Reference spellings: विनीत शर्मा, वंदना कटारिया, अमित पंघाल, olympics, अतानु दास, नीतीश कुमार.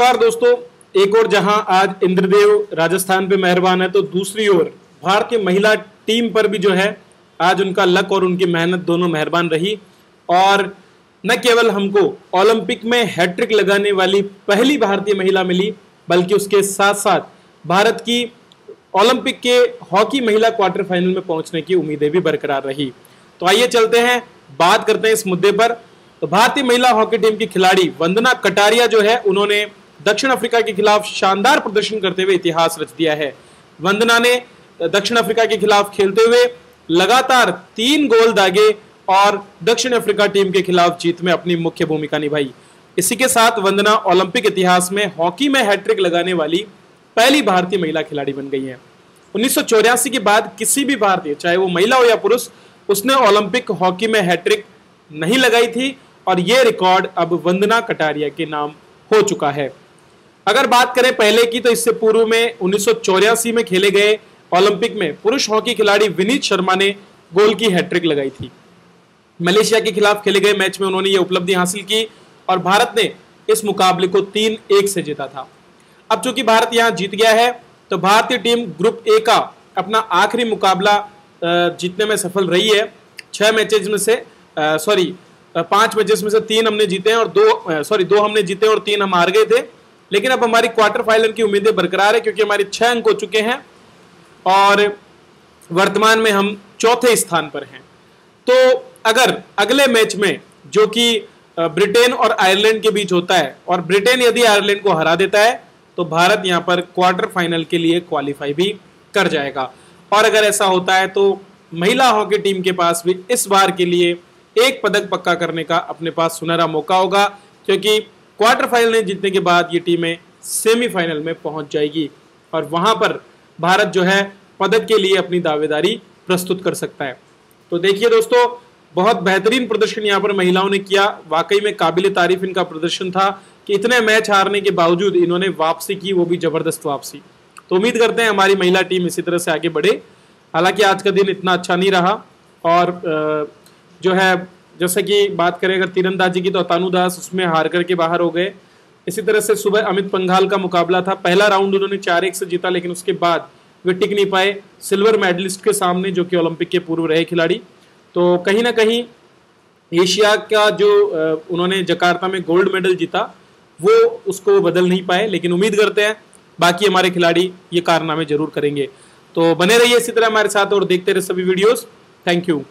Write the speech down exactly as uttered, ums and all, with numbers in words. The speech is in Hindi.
नमस्कार दोस्तों, एक और जहां आज इंद्रदेव राजस्थान पे मेहरबान है तो दूसरी ओर भारतीय महिला टीम पर भी जो है आज उनका लक और उनकी मेहनत दोनों मेहरबान रही। और न केवल हमको ओलंपिक में हैट्रिक लगाने वाली पहली भारतीय महिला मिली बल्कि उसके साथ साथ भारत की ओलंपिक के हॉकी महिला क्वार्टर फाइनल में पहुंचने की उम्मीदें भी बरकरार रही। तो आइए चलते हैं, बात करते हैं इस मुद्दे पर। तो भारतीय महिला हॉकी टीम की खिलाड़ी वंदना कटारिया जो है उन्होंने दक्षिण अफ्रीका के खिलाफ शानदार प्रदर्शन करते हुए इतिहास रच दिया है। वंदना ने दक्षिण अफ्रीका के खिलाफ खेलते हुए लगातार तीन गोल दागे और दक्षिण अफ्रीका टीम के खिलाफ जीत में अपनी मुख्य भूमिका निभाई। इसी के साथ वंदना ओलंपिक इतिहास में हॉकी में हैट्रिक लगाने वाली पहली भारतीय महिला खिलाड़ी बन गई है। उन्नीस सौ चौरासी के बाद किसी भी भारतीय, चाहे वो महिला हो या पुरुष, उसने ओलंपिक हॉकी में हैट्रिक नहीं लगाई थी और ये रिकॉर्ड अब वंदना कटारिया के नाम हो चुका है। अगर बात करें पहले की तो इससे पूर्व में उन्नीस सौ चौरासी में खेले गए ओलंपिक में पुरुष हॉकी खिलाड़ी विनीत शर्मा ने गोल की हैट्रिक लगाई थी। मलेशिया के खिलाफ खेले गए मैच में उन्होंने ये उपलब्धि हासिल की और भारत ने इस मुकाबले को तीन एक से जीता था। अब चूंकि भारत यहाँ जीत गया है तो भारतीय टीम ग्रुप ए का अपना आखिरी मुकाबला जीतने में सफल रही है। छह मैचेज में से सॉरी पांच मैचेस में से तीन हमने जीते हैं और दो सॉरी दो हमने जीते और तीन हम हार गए थे। लेकिन अब हमारी क्वार्टर फाइनल की उम्मीदें बरकरार है क्योंकि हमारे छह अंक हो चुके हैं और वर्तमान में हम चौथे स्थान पर हैं। तो अगर अगले मैच में जो कि ब्रिटेन और आयरलैंड के बीच होता है और ब्रिटेन यदि आयरलैंड को हरा देता है तो भारत यहाँ पर क्वार्टर फाइनल के लिए क्वालिफाई भी कर जाएगा। और अगर ऐसा होता है तो महिला हॉकी टीम के पास भी इस बार के लिए एक पदक पक्का करने का अपने पास सुनहरा मौका होगा क्योंकि क्वार्टर फाइनल जीतने के बाद ये टीमें सेमीफाइनल में पहुंच जाएगी और वहां पर भारत जो है पदक के लिए अपनी दावेदारी प्रस्तुत कर सकता है। तो देखिए दोस्तों, बहुत बेहतरीन प्रदर्शन यहाँ पर महिलाओं ने किया। वाकई में काबिल तारीफ इनका प्रदर्शन था कि इतने मैच हारने के बावजूद इन्होंने वापसी की, वो भी जबरदस्त वापसी। तो उम्मीद करते हैं हमारी महिला टीम इसी तरह से आगे बढ़े। हालांकि आज का दिन इतना अच्छा नहीं रहा और जो है जैसे कि बात करें अगर तीरंदाजी की तो अतानु दास उसमें हार करके बाहर हो गए। इसी तरह से सुबह अमित पंघाल का मुकाबला था, पहला राउंड उन्होंने चार एक से जीता लेकिन उसके बाद वे टिक नहीं पाए सिल्वर मेडलिस्ट के सामने जो कि ओलंपिक के पूर्व रहे खिलाड़ी। तो कहीं ना कहीं एशिया का जो उन्होंने जकार्ता में गोल्ड मेडल जीता वो उसको बदल नहीं पाए। लेकिन उम्मीद करते हैं बाकी हमारे खिलाड़ी ये कारनामे जरूर करेंगे। तो बने रहिए इसी तरह हमारे साथ और देखते रहे सभी वीडियोज़। Thank you.